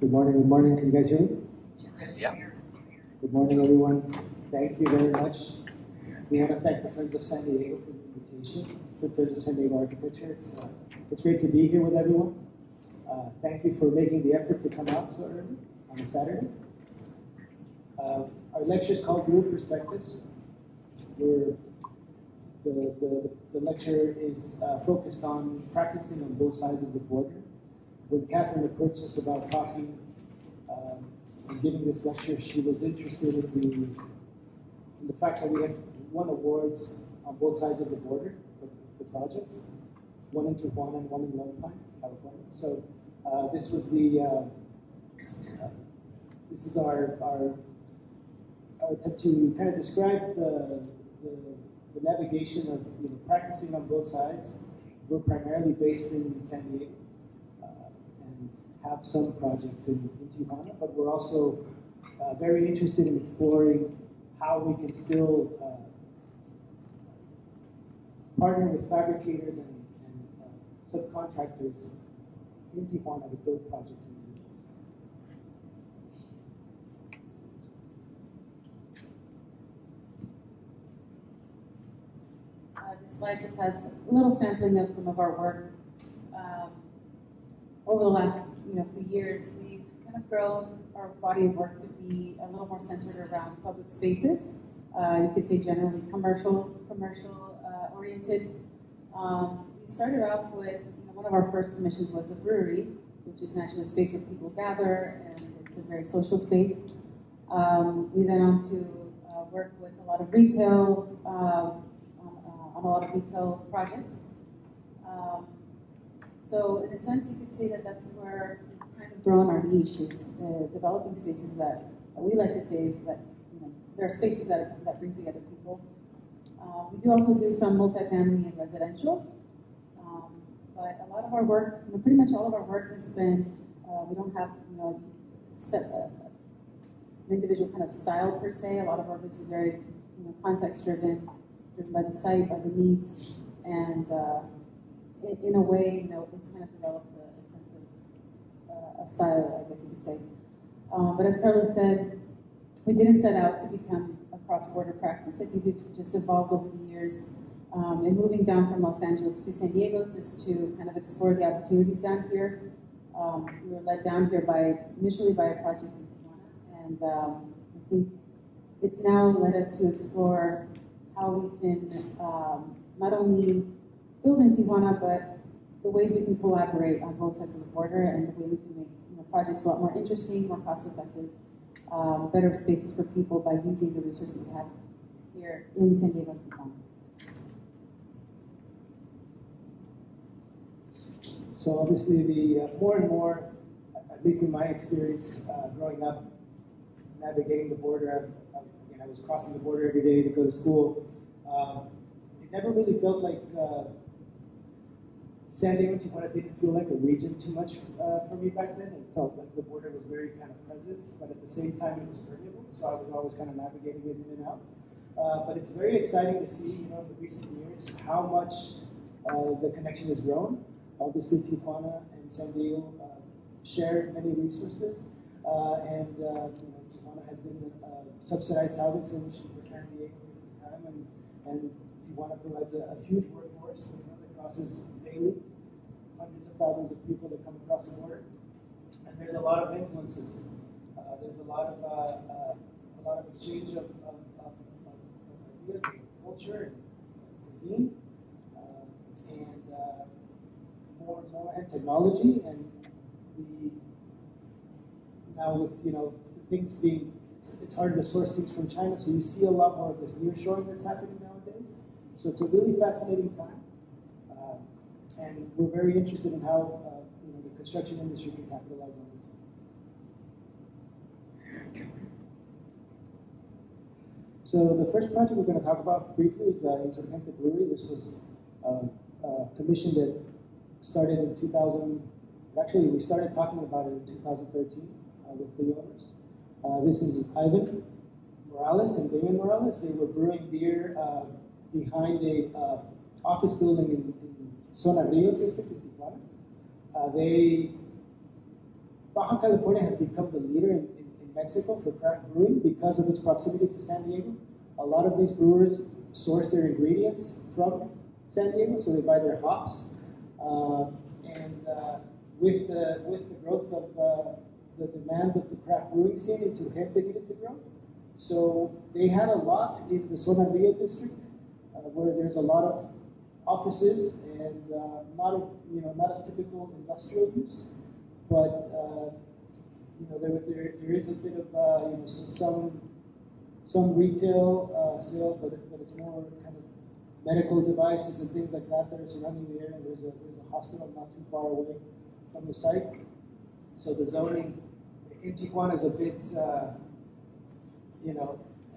Good morning, good morning. Can you guys hear me? Yeah. Good morning, everyone. Thank you very much. We want to thank the Friends of San Diego for the invitation. It's the Friends of San Diego Architecture. It's great to be here with everyone. Thank you for making the effort to come out so early on a Saturday. Our lecture is called New Perspectives. The lecture is focused on practicing on both sides of the border. When Catherine approached us about talking and giving this lecture, she was interested in the fact that we had won awards on both sides of the border for projects, one in Tijuana and one in Lone Pine, California. So this was the this is our attempt to kind of describe the navigation of practicing on both sides. We're primarily based in San Diego. Have some projects in Tijuana, but we're also very interested in exploring how we can still partner with fabricators and subcontractors in Tijuana to build projects in the U.S. This slide just has a little sampling of some of our work. Over the last few years, we've kind of grown our body of work to be a little more centered around public spaces. You could say generally commercial oriented. We started off with one of our first commissions was a brewery, which is naturally a space where people gather, and it's a very social space. We then on to work with a lot of retail on a lot of retail projects. So in a sense, you could say that that's where we've kind of grown our niche, is developing spaces that we like to say is that there are spaces that bring together people. We do also do some multifamily and residential, but a lot of our work, pretty much all of our work has been, we don't have set an individual kind of style per se. A lot of our work is very context driven by the site, by the needs, and in a way, it's kind of developed a sense of a style, I guess you could say. But as Carlos said, we didn't set out to become a cross-border practice. I think we've just evolved over the years in moving down from Los Angeles to San Diego just to kind of explore the opportunities down here. We were led down here initially by a project in Tijuana, and I think it's now led us to explore how we can not only build in Tijuana, but the ways we can collaborate on both sides of the border and the way we can make projects a lot more interesting, more cost-effective, better spaces for people by using the resources we have here in San Diego and Tijuana. So obviously, the more and more, at least in my experience growing up, navigating the border, I was crossing the border every day to go to school. It never really felt like San Diego and Tijuana didn't feel like a region too much for me back then. It felt like the border was very kind of present, but at the same time it was permeable, so I was always kind of navigating it in and out. But it's very exciting to see, in the recent years, how much the connection has grown. Obviously, Tijuana and San Diego share many resources, and Tijuana has been a subsidized housing solution for San Diego for some time, and Tijuana provides a huge workforce that crosses daily, hundreds of thousands of people that come across the border, and there's a lot of influences. There's a lot of exchange of ideas, and culture, and cuisine, and more and more, and technology, and now with things being, it's harder to source things from China, so you see a lot more of this nearshoring that's happening nowadays. So it's a really fascinating time, and we're very interested in how the construction industry can capitalize on this. So the first project we're going to talk about briefly is Insurgente Brewery. This was a commission that started in 2000. Actually, we started talking about it in 2013 with the owners. This is Ivan Morales and Damon Morales. They were brewing beer behind a office building in Zona Rio district in Tijuana. They Baja California has become the leader in Mexico for craft brewing because of its proximity to San Diego. A lot of these brewers source their ingredients from San Diego, so they buy their hops. With the growth of the demand of the craft brewing scene, Insurgente needed to grow. So they had a lot in the Zona Rio district, where there's a lot of offices and not a typical industrial use, but there is a bit of some retail sale, but it's more kind of medical devices and things like that that are surrounding the area. And there's a hospital not too far away from the site, so the zoning in Tijuana is a bit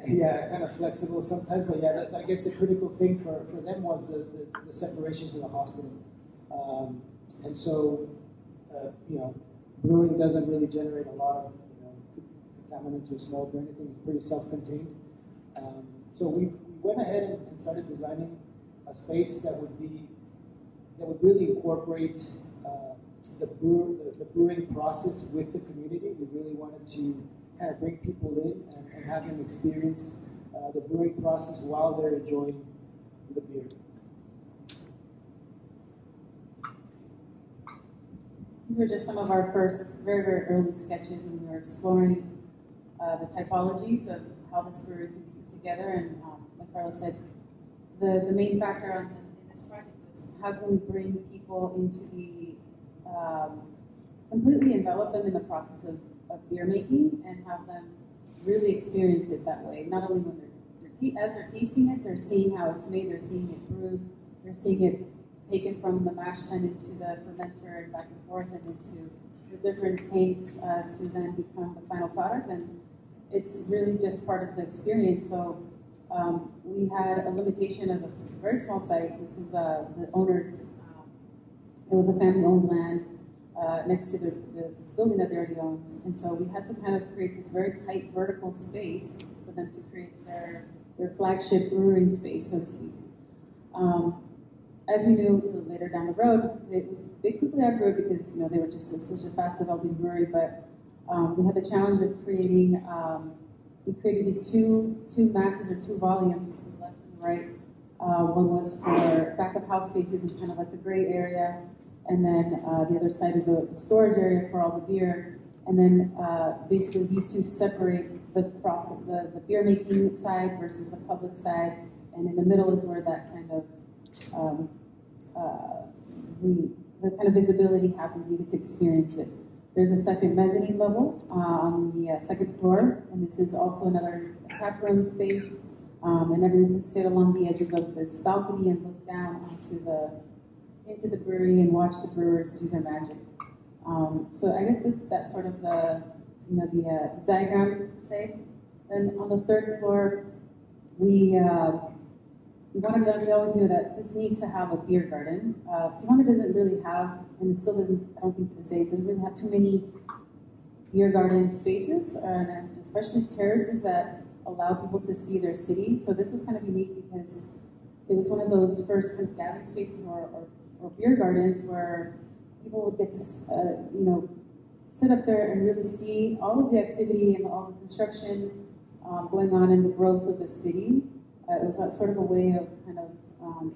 kind of flexible sometimes, but yeah, I guess the critical thing for them was the separation to the hospital. And so, brewing doesn't really generate a lot of contaminants or smoke or anything. It's pretty self-contained. So we went ahead and started designing a space that would really incorporate the brewing process with the community. We really wanted to kind of bring people in and have them experience the brewing process while they're enjoying the beer. These were just some of our first very, very early sketches, and we were exploring the typologies of how this brewery can be put together. And like Carla said, the main factor in this project was how can we bring people into the, completely envelop them in the process of beer making and have them really experience it that way. Not only when as they're tasting it, they're seeing how it's made, they're seeing it brewed, they're seeing it taken from the mash tun into the fermenter and back and forth and into the different tanks to then become the final product. And it's really just part of the experience. So we had a limitation of a very small site. This is the owner's, it was a family-owned land next to this building that they already owned. And so we had to kind of create this very tight vertical space for them to create their flagship brewing space, so to speak. As we knew later down the road, they quickly outgrew it because they were just such a fast developing brewery, but we had the challenge of creating, we created these two masses or two volumes to the left and right. One was for back of house spaces and kind of like the gray area. And then the other side is a storage area for all the beer. And then basically these two separate the process, the beer making side versus the public side. And in the middle is where that kind of the kind of visibility happens. You get to experience it. There's a second mezzanine level on the second floor, and this is also another tap room space. And everyone can sit along the edges of this balcony and look down onto into the brewery and watch the brewers do their magic. So I guess that's sort of the diagram per se. Then on the third floor, we always knew that this needs to have a beer garden. Tijuana doesn't really have, and it still doesn't, I don't think to this day, it doesn't really have too many beer garden spaces, and especially terraces that allow people to see their city. So this was kind of unique because it was one of those first kind of gathering spaces or beer gardens where people would get to sit up there and really see all of the activity and all the construction going on in the growth of the city. It was sort of a way of kind of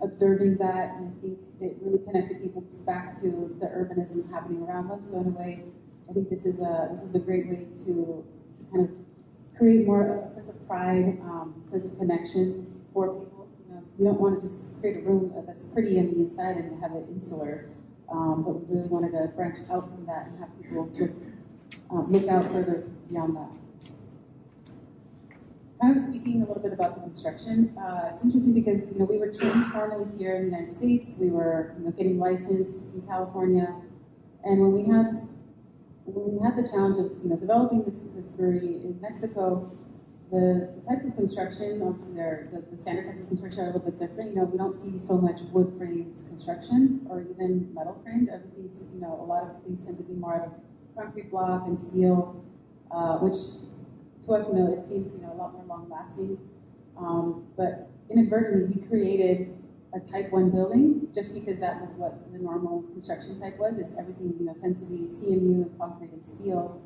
observing that, and I think it really connected people back to the urbanism happening around them. So in a way, I think this is a great way to kind of create more of a sense of pride, sense of connection for people. We don't want to just create a room that's pretty on the inside and have it insular, but we really wanted to branch out from that and have people look out further beyond that. Kind of speaking a little bit about the construction, it's interesting because we were trained formally here in the United States. We were getting licensed in California, and when we had the challenge of developing this brewery in Mexico, the types of construction, obviously the standard types of construction are a little bit different. We don't see so much wood framed construction or even metal framed. Everything's a lot of things tend to be more out of concrete block and steel, which to us, it seems a lot more long lasting. But inadvertently, we created a type 1 building, just because that was what the normal construction type was, is everything, you know, tends to be CMU and concrete and steel.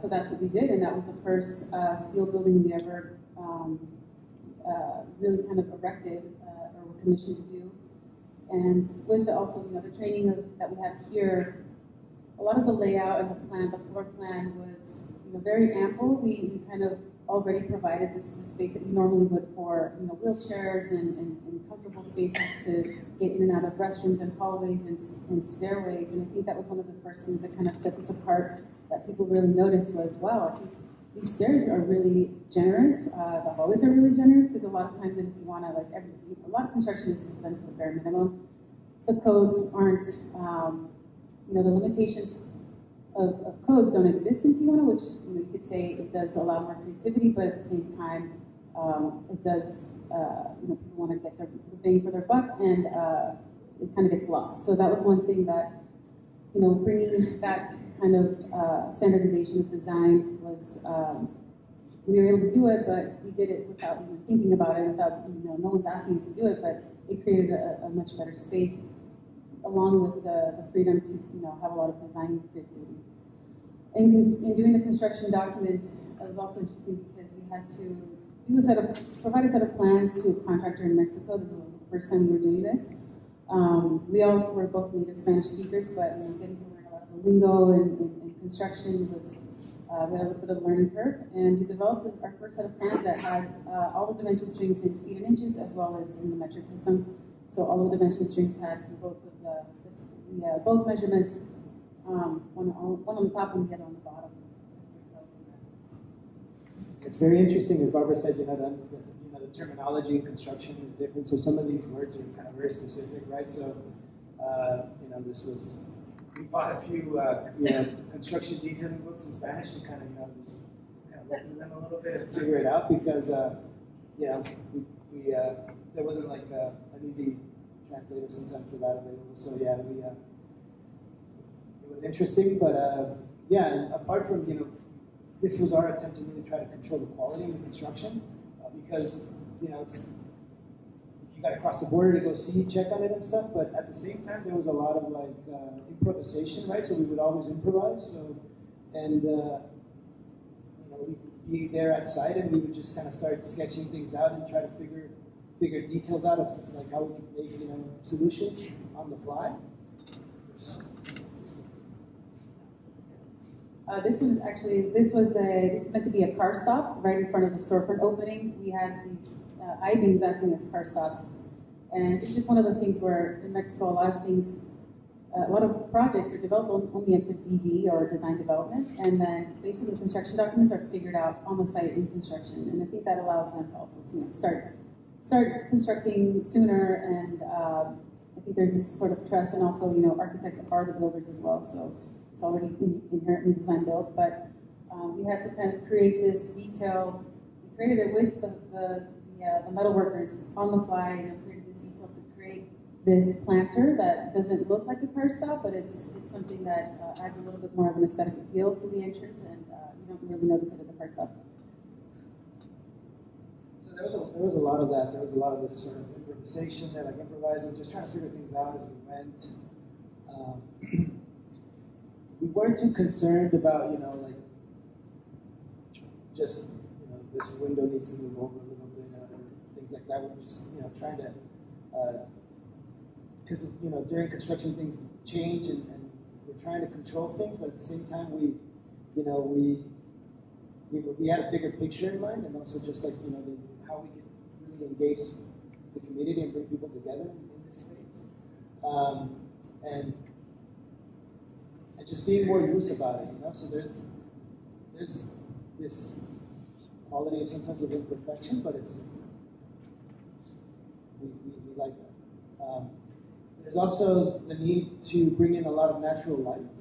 So that's what we did, and that was the first steel building we ever really kind of erected or were commissioned to do. And with the, also, you know, the training of, that we have here, a lot of the layout and the plan, the floor plan was, you know, very ample. We kind of already provided the space that we normally would for, you know, wheelchairs and comfortable spaces to get in and out of restrooms and hallways and stairways. And I think that was one of the first things that kind of set this apart, that people really noticed was, wow, I think these stairs are really generous. The hallways are really generous, because a lot of times in Tijuana, like a lot of construction is just done to the bare minimum. The codes aren't, you know, the limitations of codes don't exist in Tijuana, which, you know, you could say it does allow more creativity, but at the same time, it does, you know, people want to get their bang for their buck, and it kind of gets lost. So that was one thing that, you know, bringing that kind of standardization of design was, we were able to do it, but we did it without even thinking about it, without, you know, no one's asking us to do it, but it created a much better space, along with the freedom to, you know, have a lot of design creativity. In doing the construction documents, it was also interesting because we had to do a set of, provide a set of plans to a contractor in Mexico. This was the first time we were doing this. We also were both native Spanish speakers, but we were getting to learn a lot of the lingo and construction was, we had a little bit of learning curve, and we developed our first set of plans that had all the dimension strings in feet and inches, as well as in the metric system. So all the dimension strings had both of the both measurements, one on the top and the other on the bottom. It's very interesting, as Barbara said, you know, the terminology in construction is different. So some of these words are kind of very specific, right? So, you know, this was, we bought a few you know, construction detailing books in Spanish and kind of, you know, just kind of looked through them a little bit and figure it out, because, you know, we there wasn't like an easy translator sometimes for that available. So yeah, we, it was interesting, but yeah, and apart from, you know, this was our attempt to really try to control the quality of the construction, because, you know, it's, you got to cross the border to go see, check on it and stuff, but at the same time there was a lot of like improvisation, right? So we would always improvise, so, and you know, we'd be there at site and we would just kind of start sketching things out and try to figure details out of like how we can make, you know, solutions on the fly. This was actually, this was meant to be a car stop right in front of the storefront opening. We had these I-beams acting as car stops, and it's just one of those things where in Mexico a lot of things, a lot of projects are developed only up to DD, or design development, and then basically construction documents are figured out on the site in construction, and I think that allows them to also, you know, start constructing sooner, and I think there's this sort of trust, and also, you know, architects are the builders as well, so it's already inherently design build, but we had to kind of create this detail. We created it with the metal workers on the fly, and we created this detail to create this planter that doesn't look like a car stop, but it's something that adds a little bit more of an aesthetic appeal to the entrance, and you don't really notice it as a car stop. There was a lot of that. There was a lot of this sort of improvisation there, like improvising, just trying to figure things out as we went. We weren't too concerned about, you know, like just, you know, this window needs to move over a little bit, or things like that. We're just, you know, trying to, because, you know, during construction things change, and we're trying to control things, but at the same time we, you know, we had a bigger picture in mind, and also just like, you know, the, how we can really engage the community and bring people together in this space, and just being more loose about it, you know. So there's this quality sometimes of imperfection, but it's we like that. There's also the need to bring in a lot of natural light.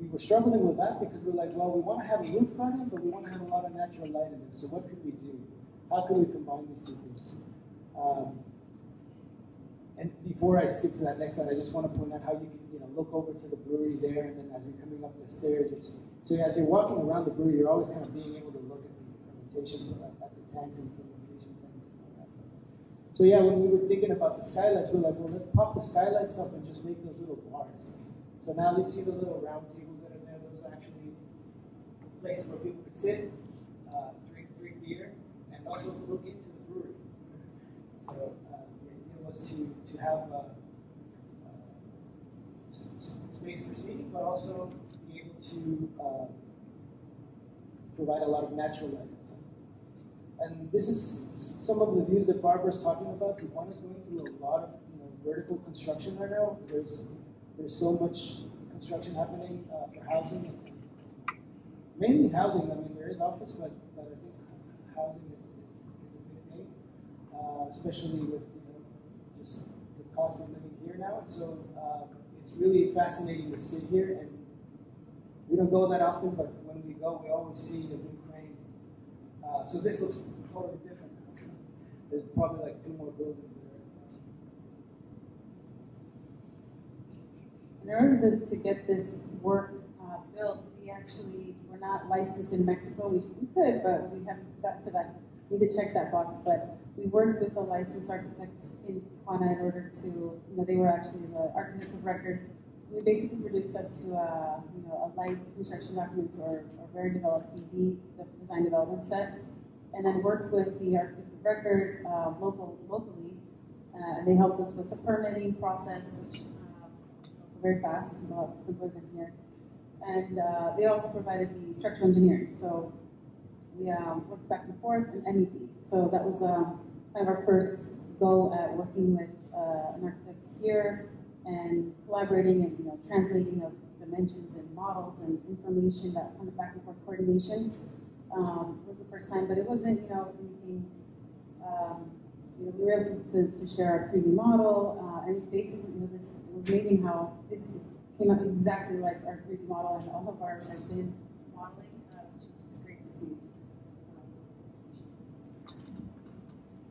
We were struggling with that because we were like, well, we want to have a roof garden, but we want to have a lot of natural light in it. So what could we do? How can we combine these two things? And before I skip to that next slide, I just want to point out how you can, you know, look over to the brewery there, and then as you're coming up the stairs, you're just, so as you're walking around the brewery, you're always kind of being able to look at the fermentation, at the tanks and fermentation tanks. So yeah, when we were thinking about the skylights, we were like, well, let's pop the skylights up and just make those little bars. So now you see those little round tables that are there. Those are actually places where people could sit, drink beer, and also look into the brewery. So the idea was to have space for seating, but also be able to provide a lot of natural light. And this is some of the views that Barbara's talking about. Tijuana is going through a lot of vertical construction right now. There's so much construction happening for housing, mainly housing. I mean, there is office, but I think housing is a big thing, especially with just the cost of living here now. And so it's really fascinating to sit here, and we don't go that often, but when we go, we always see the new crane. So this looks totally different now. There's probably like 2 more buildings there. In order to get this work built, we're not licensed in Mexico. We could, but we haven't got to that. We need to check that box. But we worked with a licensed architect in Tijuana in order to, they were actually the architects of record. So we basically produced up to a light construction document or a very developed DD, design development set, and then worked with the architect of record locally, and they helped us with the permitting process, which was very fast, a lot simpler than here. And they also provided the structural engineering, so we worked back and forth, and MEP. So that was kind of our first go at working with an architect here, and collaborating and translating of dimensions and models and information, that kind of back and forth coordination was the first time. But it wasn't anything. We were able to share our 3D model, and basically it was amazing how this came out exactly like our 3D model and all of our BIM modeling, which was just great to see.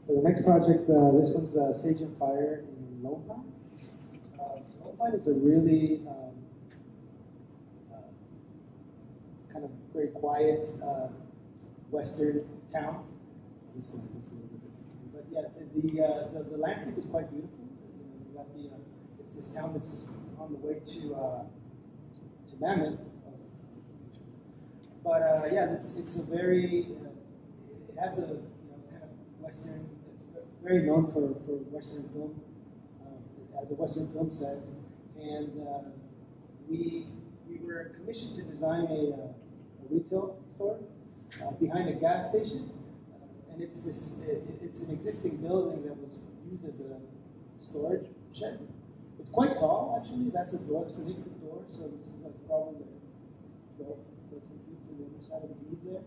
For the next project, this one's Sage and Fire in Lone Pine. Lone Pine is a really kind of very quiet western town. This one looks a little bit different, but yeah, the landscape is quite beautiful. You got the it's this town that's on the way to Mammoth, but yeah, it's a very it has a kind of western. It's very known for western film. As a Western film set, and we were commissioned to design a retail store behind a gas station, and it's an existing building that was used as a storage shed. It's quite tall, actually. That's a door. It's an infinite door, so this is like probably 12 feet to the other side of the bead there,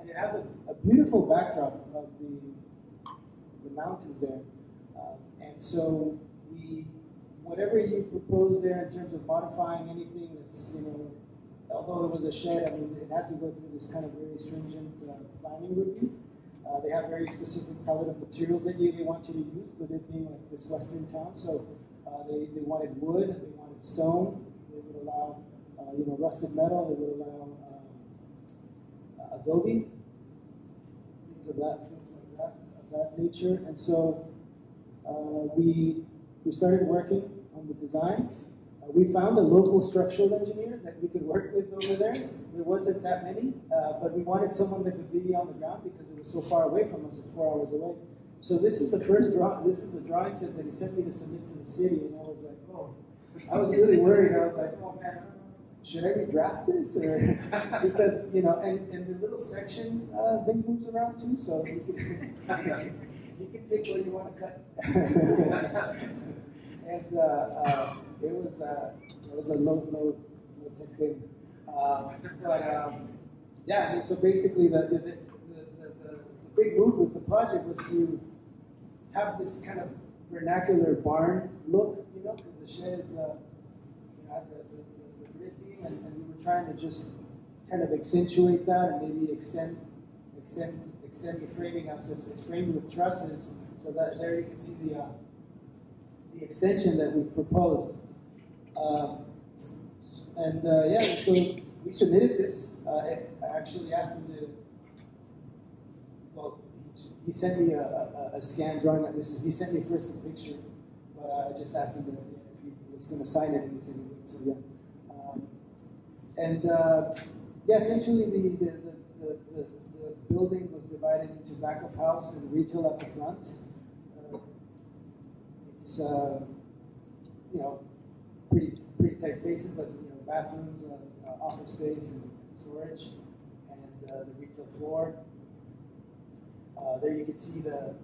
and it has a beautiful backdrop of the mountains there, and so. Whatever you propose there in terms of modifying anything that's, although it was a shed, I mean, it had to go through this kind of very stringent planning review. They have very specific palette of materials that they want you to use, with it being like this western town. So they wanted wood, and they wanted stone. They would allow, rusted metal. They would allow adobe, things of that nature. And so we started working on the design. We found a local structural engineer that we could work with over there. There wasn't that many, but we wanted someone that could be on the ground because it was so far away from us. It's 4 hours away. So this is the first drawing. This is the drawing set that he sent me to submit to the city, and I was like, oh, I was really worried. I was like, oh man, should I redraft this? Or because and the little section thing moves around too, so. You can pick where you want to cut. And it was a low tech thing. Yeah, I mean, so basically the big move with the project was to have this kind of vernacular barn look, because the shed is, has the grid beam, and we were trying to just kind of accentuate that and maybe extend the framing out, so it's framed with trusses, so that there you can see the extension that we've proposed. Yeah, so we submitted this. I actually asked him to, well, He sent me a scanned drawing. He sent me first the picture, but I just asked him if he was going to sign it, and he said, so yeah. Yeah, essentially the building was divided into back of house and retail at the front. It's you know, pretty tight spaces, but you know, bathrooms, office space, and storage, and the retail floor. There you can see the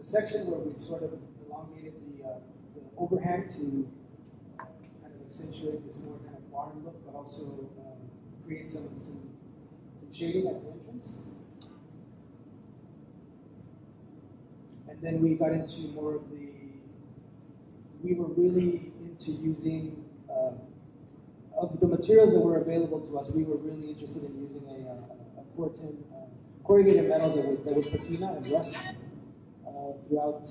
section where we've sort of elongated the overhang to kind of accentuate this more kind of barn look, but also create some shading at the entrance. And then we got into more of the, we were really into using, of the materials that were available to us, we were really interested in using a Portland, corrugated metal that was patina and rust throughout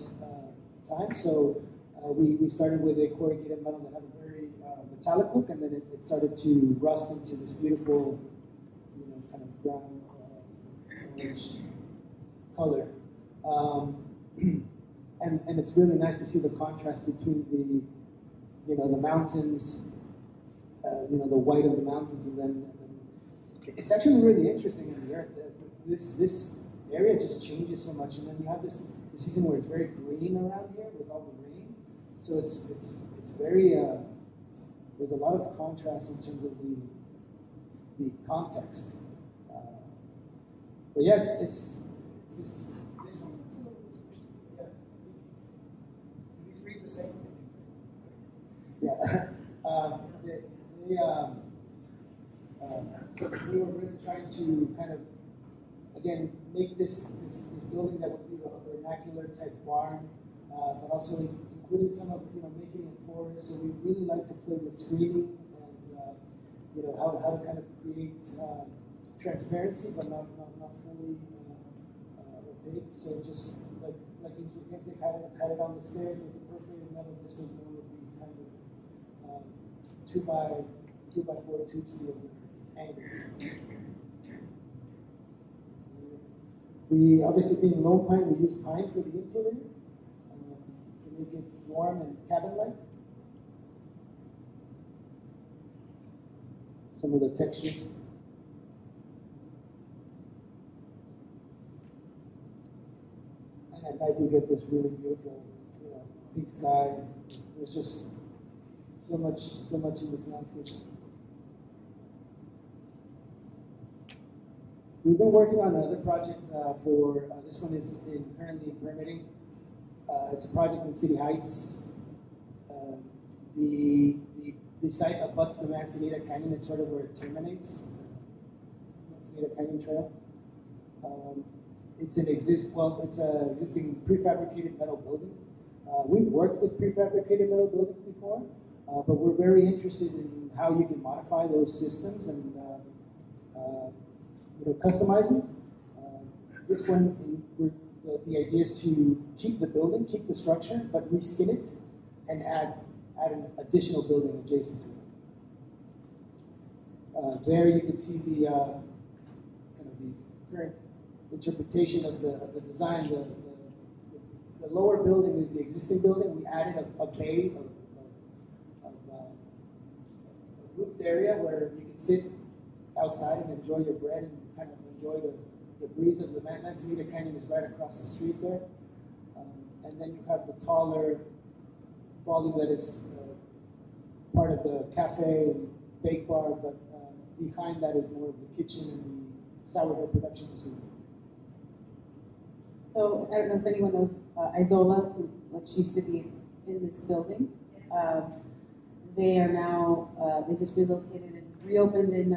time. So we started with a corrugated metal that had a very metallic look, and then it started to rust into this beautiful, you know, kind of brown orange color. And it's really nice to see the contrast between the, you know, the mountains, you know, the white of the mountains, and then it's actually really interesting in the earth. This area just changes so much, and then you have this season where it's very green around here with all the rain. So it's very there's a lot of contrast in terms of the context. But yeah, it's this one. Yeah. Did you read the same thing? Yeah. So we were really trying to kind of, again, make this building that would be a vernacular type barn, but also including some of, you know, making it porous. So we really like to play with screening and you know, how to kind of create transparency, but not fully opaque. So just like Insurgente had it on the stairs with the perforated metal. This was one of these kind of 2x4 tubes of angle. We obviously, being Lone Pine, we use pine for the interior to make it warm and cabin-like. Some of the texture. And at night, you get this really beautiful, you know, big sky. There's just so much in this landscape. We've been working on another project for, this one is currently permitting. It's a project in City Heights. The site abuts the Manzanita Canyon. It's sort of where it terminates, Manzanita Canyon Trail. It's an existing prefabricated metal building. We've worked with prefabricated metal buildings before, but we're very interested in how you can modify those systems and you know, customizing. This one, the idea is to keep the building, keep the structure, but reskin it and add an additional building adjacent to it. There you can see the kind of the current interpretation of the design. The lower building is the existing building. We added a bay of a roofed area where you can sit outside and enjoy your bread and kind of enjoy the breeze of the Manzanita Canyon is right across the street there. And then you have the taller building that is part of the cafe and bake bar, but behind that is more of the kitchen and the sourdough production facility. So I don't know if anyone knows Izola, which used to be in this building. They are now, they just relocated and reopened in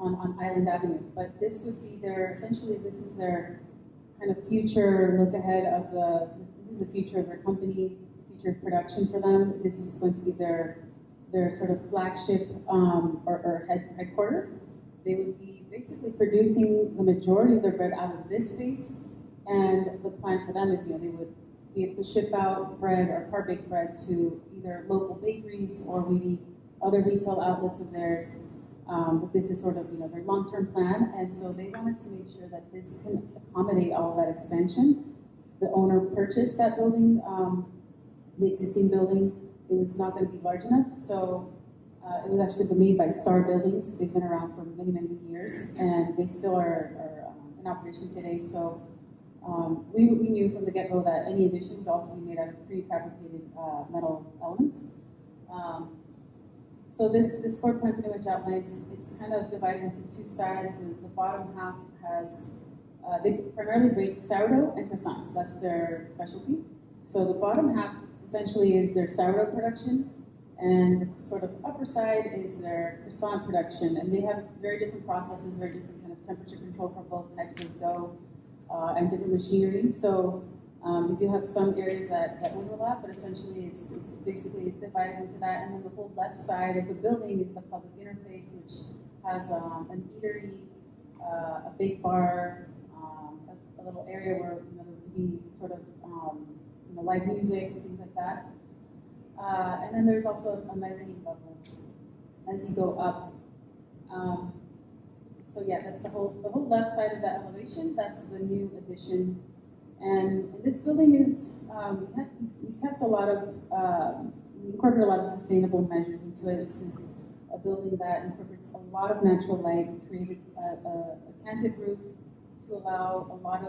on Island Avenue, but this would be their, essentially this is their kind of future look ahead of this is the future of their company, future of production for them. This is going to be their sort of flagship or headquarters. They would be basically producing the majority of their bread out of this space, and the plan for them is, you know, they would be able to ship out bread or par-baked bread to either local bakeries or maybe other retail outlets of theirs, But this is sort of, you know, their long-term plan, and so they wanted to make sure that this can accommodate all that expansion. The owner purchased that building, the existing building. It was not going to be large enough, so it was actually made by Star Buildings. They've been around for many, many years, and they still are in operation today. So we knew from the get-go that any addition would also be made out of prefabricated metal elements. So this floor plan pretty much outlines, it's kind of divided into two sides, and the bottom half has, they primarily bake sourdough and croissants, that's their specialty. So the bottom half essentially is their sourdough production, and the sort of upper side is their croissant production, and they have very different processes, very different kind of temperature control for both types of dough and different machinery. So we do have some areas that overlap, but essentially it's basically divided into that. And then the whole left side of the building is the public interface, which has an eatery, a big bar, a little area where, you know, there could be sort of you know, live music and things like that. And then there's also a mezzanine level as you go up. So yeah, that's the whole left side of that elevation. That's the new addition. And this building is, we kept a lot of, we incorporated a lot of sustainable measures into it. This is a building that incorporates a lot of natural light. We created a canted roof to allow a lot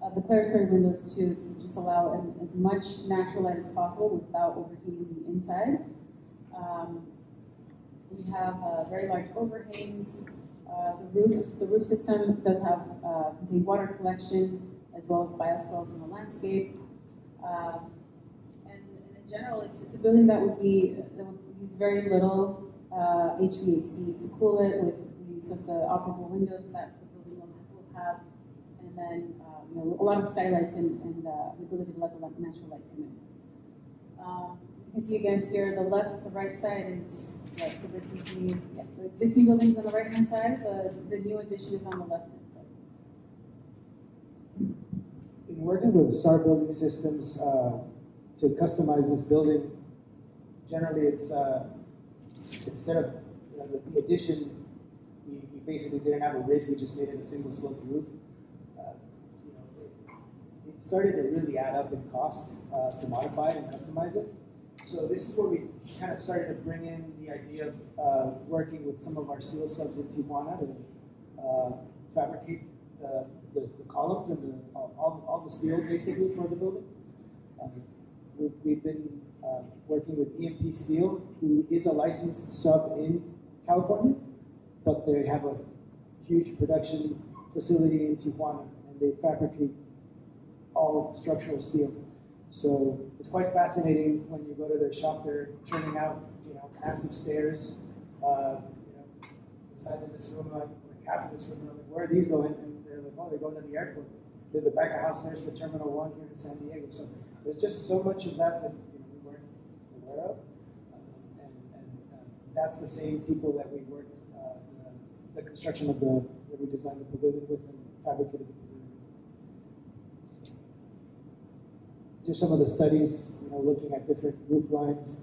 of the clerestory windows to just allow as much natural light as possible without overheating the inside. We have very large overhangs. The roof system does have contained water collection, as well as bioswales in the landscape. And in general, it's a building that would use very little HVAC to cool it, with the use of the operable windows that the building will have, and then you know, a lot of skylights and the ability to let the natural light come in. You can see again here, the right side is, yeah, so this is the existing buildings on the right hand side, the new addition is on the left hand side. In working with SAR Building Systems to customize this building, generally it's instead of, you know, the addition, we basically didn't have a ridge, we just made it a single sloped roof. You know, it started to really add up in cost to modify and customize it. So this is where we kind of started to bring in the idea of working with some of our steel subs in Tijuana to fabricate the columns and all the steel basically for the building. We've been working with EMP Steel, who is a licensed sub in California, but they have a huge production facility in Tijuana, and they fabricate all structural steel. So it's quite fascinating when you go to their shop. They're churning out, you know, massive stairs. You know, the size of this room, like half of this room, like, where are these going? And they're like, oh, they're going to the airport. They're the back of house stairs for Terminal 1 here in San Diego. So there's just so much of that that, you know, we weren't aware of. And that's the same people that we worked the construction of that we designed the pavilion with and fabricated. Just some of the studies, you know, looking at different roof lines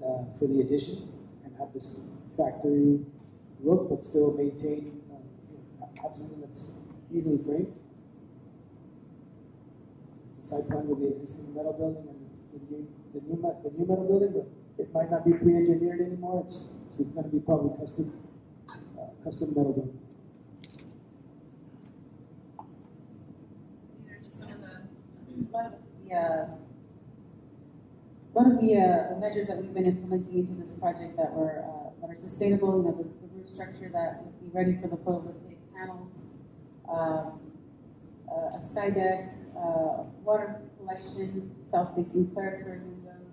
for the addition and have this factory look, but still maintain something that's easily framed. It's a site plan with the existing metal building and the new metal building, but it might not be pre-engineered anymore. It's going to be probably custom metal building. These are just some of the measures that we've been implementing into this project that are sustainable, and you know, the roof structure that would be ready for the photovoltaic panels, a sky deck, water collection, south-facing clerestory windows,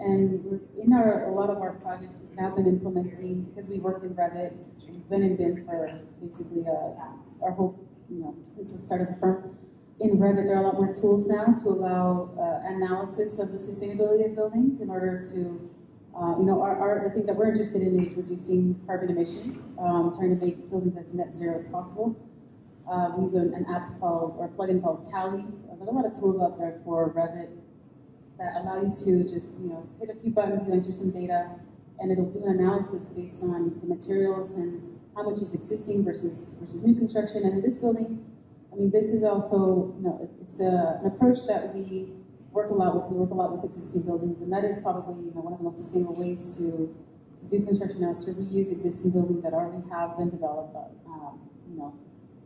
and a lot of our projects we've now been implementing, because we worked in Revit, we've been in BIM for basically our whole, you know, since the start of the firm. In Revit, there are a lot more tools now to allow analysis of the sustainability of buildings in order to, you know, the things that we're interested in is reducing carbon emissions, trying to make buildings as net zero as possible. We use an app or a plugin called Tally. There's a lot of tools out there for Revit that allow you to just, you know, hit a few buttons, you enter some data, and it'll do an analysis based on the materials and how much is existing versus new construction. And in this building, I mean, this is also, you know, it's an approach that we work a lot with. We work a lot with existing buildings, and that is probably, you know, one of the most sustainable ways to do construction now is to reuse existing buildings that already have been developed, you know.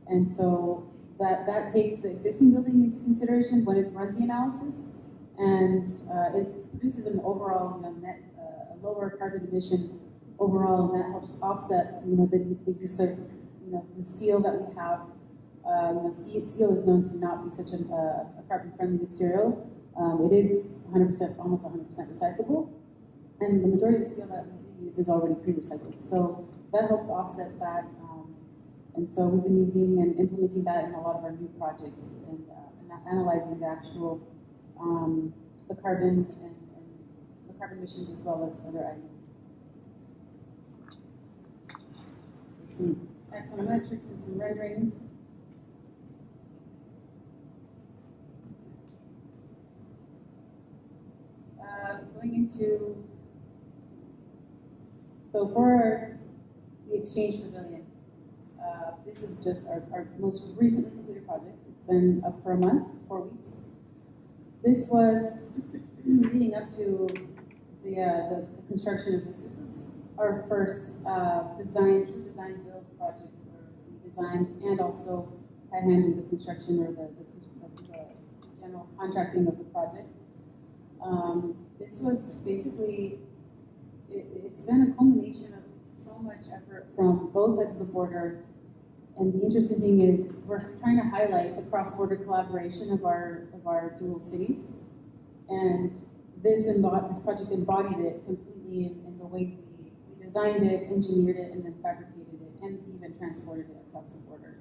And so that takes the existing building into consideration when it runs the analysis, and it produces an overall, you know, net lower carbon emission overall, and that helps offset, you know, the use of, you know, the steel that we have. You know, steel is known to not be such a carbon-friendly material. It is 100%, almost 100% recyclable, and the majority of the steel that we use is already pre-recycled. So that helps offset that, and so we've been using and implementing that in a lot of our new projects, and analyzing the actual the carbon and the carbon emissions as well as other items. Some axonometrics and some renderings. Going into, so for the Exchange Pavilion, this is just our most recently completed project. It's been up for a month, 4 weeks. This was leading up to the construction of this. This is our first true design build project where we designed and also had hand in the construction or the general contracting of the project. This was basically, it's been a culmination of so much effort from both sides of the border. And the interesting thing is we're trying to highlight the cross-border collaboration of our dual cities. And this project embodied it completely in the way we designed it, engineered it, and then fabricated it, and even transported it across the border.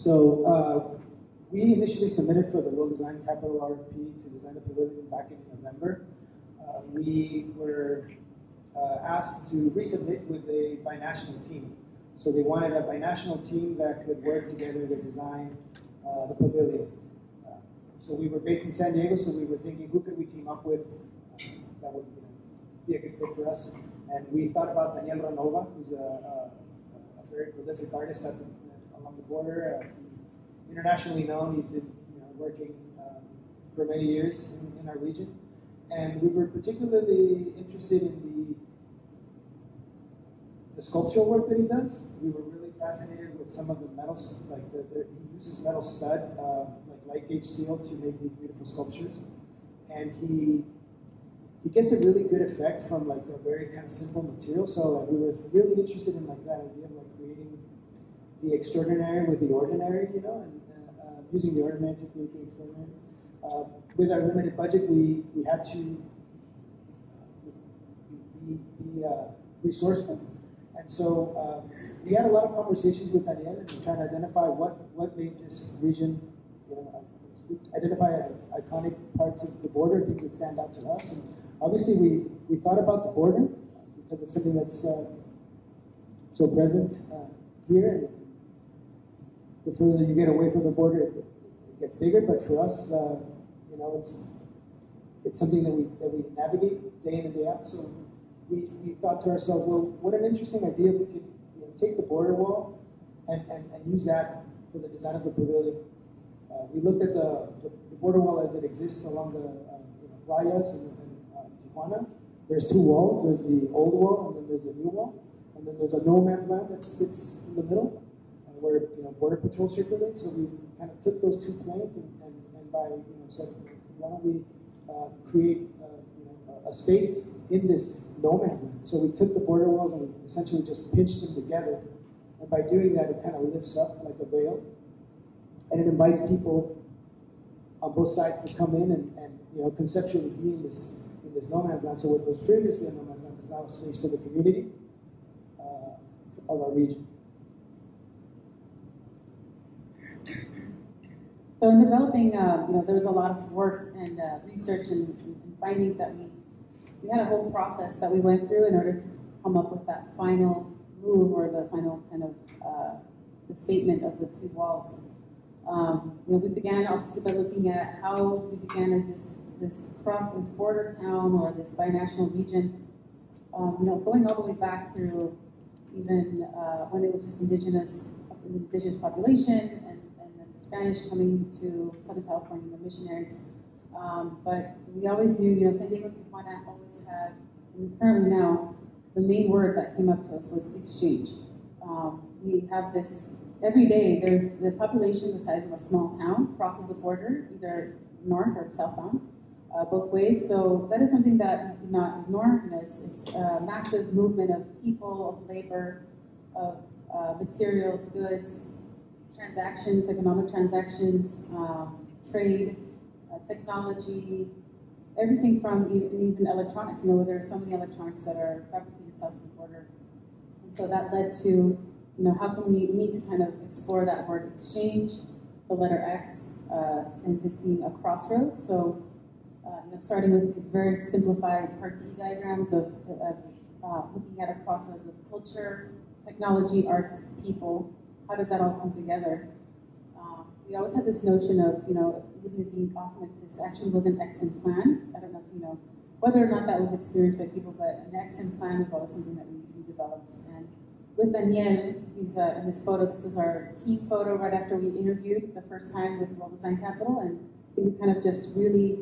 So we initially submitted for the World Design Capital RFP to design the pavilion back in November. We were asked to resubmit with a binational team. So they wanted a binational team that could work together to design the pavilion. So we were based in San Diego, so we were thinking, who could we team up with that would, you know, be a good fit for us? And we thought about Daniel Ranova, who's a very prolific artist along the border, internationally known. He's been, you know, working for many years in our region. And we were particularly interested in the sculptural work that he does. We were really fascinated with some of the metals, like he uses metal stud, like light gauge steel, to make these beautiful sculptures. And he gets a really good effect from like a very kind of simple material. So like, we were really interested in like that idea of like creating the extraordinary with the ordinary, you know, and using the ordinary to create the extraordinary. With our limited budget, we had to be resourceful. And so we had a lot of conversations with Daniel and trying to identify what made this region, you know, identify iconic parts of the border, things that stand out to us. And obviously, we thought about the border because it's something that's so present here. And the further you get away from the border, it gets bigger. But for us, you know, it's something that we navigate day in and day out. So we thought to ourselves, well, what an interesting idea if we could, you know, take the border wall and use that for the design of the pavilion. We looked at the border wall as it exists along the you know, playas in Tijuana. There's two walls. There's the old wall, and then there's the new wall. And then there's a no man's land that sits in the middle, where, you know, border patrol circulates. So we kind of took those two planes and by, you know, said, why don't we create a space in this no man's land? So we took the border walls and we essentially just pinched them together. And by doing that, it kind of lifts up like a veil. And it invites people on both sides to come in and you know, conceptually be in this no man's land. So what was previously a no man's land is now a space for the community of our region. So in developing, there was a lot of work and research and findings that we had a whole process that we went through in order to come up with that final move or the final kind of the statement of the two walls. We began obviously by looking at how we began as this border town or this binational region, going all the way back through even when it was just indigenous population and then the Spanish coming to Southern California, the missionaries. But we always knew, San Diego and Tijuana always had, and currently now, the main word that came up to us was exchange. We have this, every day there's the population the size of a small town crosses the border, either north or southbound, both ways. So that is something that we cannot ignore. It's a massive movement of people, of labor, of materials, goods, transactions, economic transactions, trade, technology, everything from even electronics. There are so many electronics that are fabricated south of the border. And so that led to, how can we need to kind of explore that word exchange, the letter X, and this being a crossroads. So starting with these very simplified Part-D diagrams of looking at a crossroads of culture, technology, arts, people. How does that all come together? We always had this notion of, wouldn't it be awesome if this actually was an excellent plan? I don't know if whether or not that was experienced by people, but an excellent plan was always something that we developed. And with Daniel, he's in this photo, this is our team photo right after we interviewed the first time with World Design Capital, and we kind of just really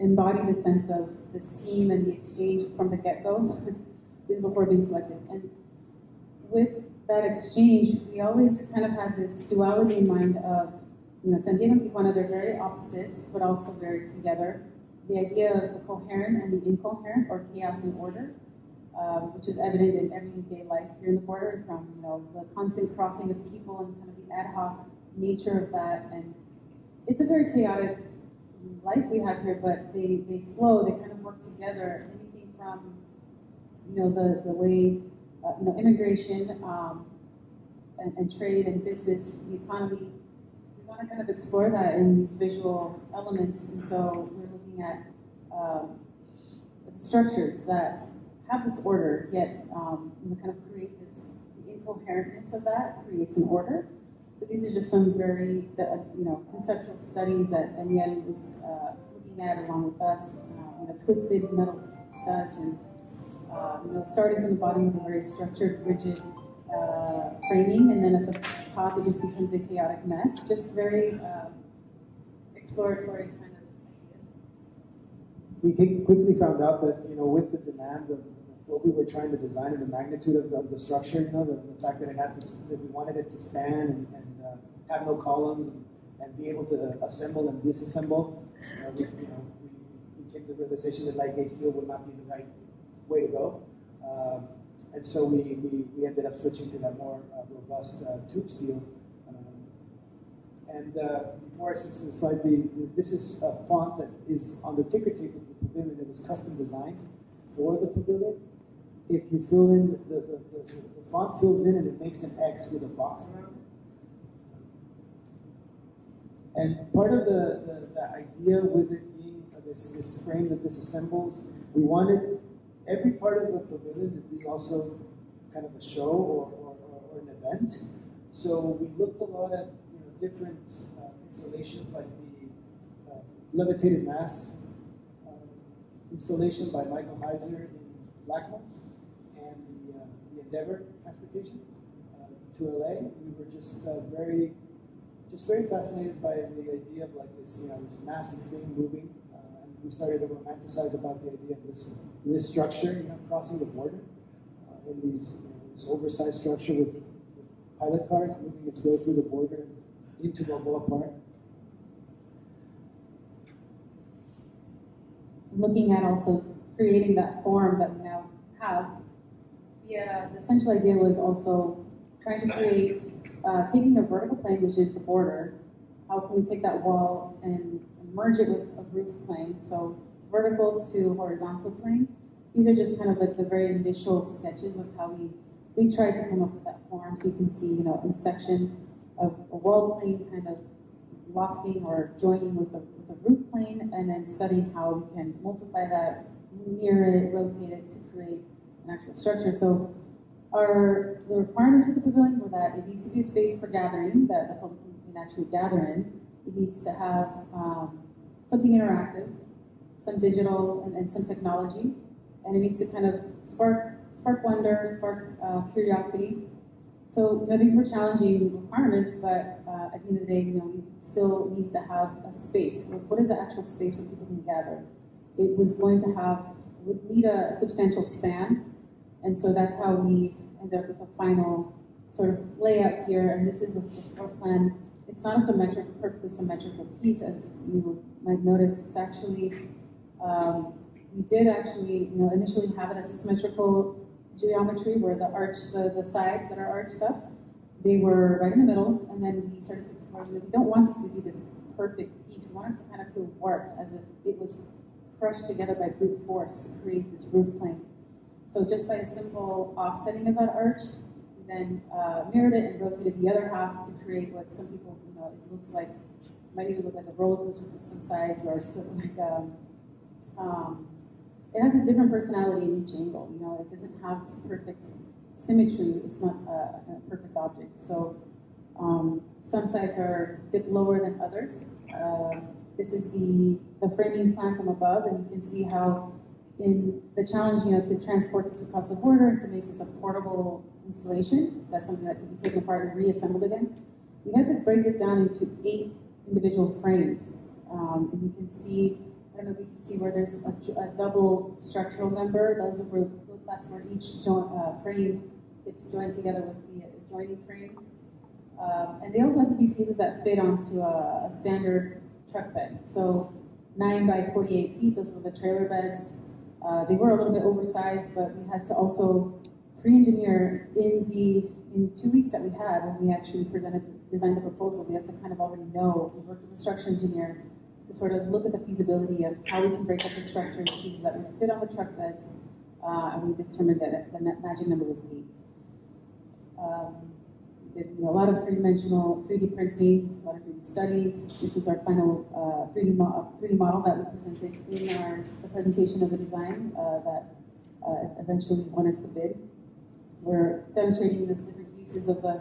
embody the sense of this team and the exchange from the get-go. This is before being selected. And with that exchange, we always kind of had this duality in mind of, San Diego and Tijuana, they're very opposites, but also very together. The idea of the coherent and the incoherent, or chaos and order, which is evident in everyday life here in the border, from the constant crossing of people and kind of the ad hoc nature of that. And it's a very chaotic life we have here, but they flow, they kind of work together. Anything from the way immigration and trade and business, the economy. We want to kind of explore that in these visual elements, and so we're looking at structures that have this order, yet kind of create this incoherentness of that creates an order. So these are just some very conceptual studies that Daniel was looking at along with us, twisted metal studs and. Starting from the bottom with a very structured, rigid framing, and then at the top it just becomes a chaotic mess. Just very exploratory kind of ideas. We quickly found out that with the demand of what we were trying to design and the magnitude of the structure, the fact that it had to, that we wanted it to stand and have no columns and be able to assemble and disassemble, we came to the realization that light gauge steel would not be the right way to go, and so we ended up switching to that more robust tube steel. Before I switch to the slide, this is a font that is on the ticker tape of the pavilion. It was custom designed for the pavilion. If you fill in, the font fills in and it makes an X with a box around it. And part of the idea with it being this frame that disassembles, we wanted every part of the pavilion would be also kind of a show or an event. So we looked a lot at different installations like the levitated mass installation by Michael Heiser in Blackmont and the Endeavor transportation to LA. We were just very fascinated by the idea of like this this massive thing moving. We started to romanticize about the idea of this structure, crossing the border in this oversized structure with pilot cars moving its way through the border into Balboa Park. Looking at also creating that form that we now have, the essential idea was also trying to create, taking the vertical plane, which is the border, how can we take that wall and merge it with a roof plane, so vertical to horizontal plane. These are just kind of like the very initial sketches of how we tried to come up with that form, so you can see, in section of a wall plane kind of lofting or joining with the roof plane, and then study how we can multiply that, mirror it, rotate it to create an actual structure. So the requirements for the pavilion were that it needs to be a space for gathering, that the public can actually gather in. It needs to have something interactive, some digital, and some technology. And it needs to kind of spark wonder, spark curiosity. So, you know, these were challenging requirements, but at the end of the day, you know, we still need to have a space. Like, what is the actual space where people can gather? It was going to have, would need a substantial span, and so that's how we ended up with a final sort of layout here. And this is the floor plan. It's not a symmetric, perfectly symmetrical piece, as you might notice. It's actually, we did actually, you know, initially have it as a symmetrical geometry where the arch, the sides that are arched up, they were right in the middle, and then we started to explore that we don't want this to be this perfect piece. We want it to kind of feel warped, as if it was crushed together by brute force to create this roof plane. So just by a simple offsetting of that arch, we then mirrored it and rotated the other half to create what some people, you know, it looks like, it might even look like a roller coaster with some sides, or something like it has a different personality in each angle. You know, it doesn't have this perfect symmetry. It's not a perfect object. So some sides are dipped lower than others. This is the framing plan from above, and you can see how in the challenge, you know, to transport this across the border and to make this a portable installation, that's something that can be taken apart and reassembled again. We had to break it down into 8 individual frames, and you can see, I don't know if you can see where there's a double structural member. That's where each frame gets joined together with the adjoining frame. And they also have to be pieces that fit onto a standard truck bed. So 9 by 48 feet, those were the trailer beds. They were a little bit oversized, but we had to also pre-engineer in 2 weeks that we had when we actually designed the proposal. We had to kind of already know. We worked with a structure engineer to sort of look at the feasibility of how we can break up the structure into pieces that would fit on the truck beds, and we determined that the net magic number was 8. We did, you know, a lot of three-dimensional 3D printing, a lot of 3D studies. This was our final 3D model that we presented in the presentation of the design that eventually won us the bid. We're demonstrating the different uses of the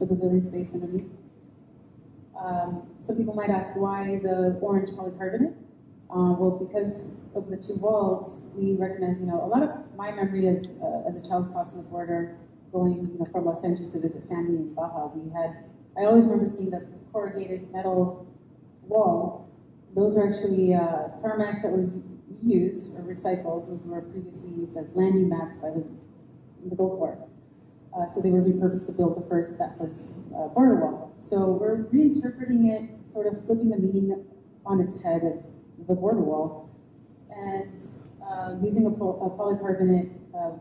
pavilion space underneath. Some people might ask why the orange polycarbonate. Well, because of the 2 walls, we recognize, you know, a lot of my memory as a child crossing the border, going, you know, from Los Angeles to visit family in Baja, I always remember seeing the corrugated metal wall. Those are actually tarmacs that were reused or recycled. Those were previously used as landing mats by the Gulf War. So they were repurposed to build that first border wall. So we're reinterpreting it, sort of flipping the meaning on its head of the border wall, and using a polycarbonate,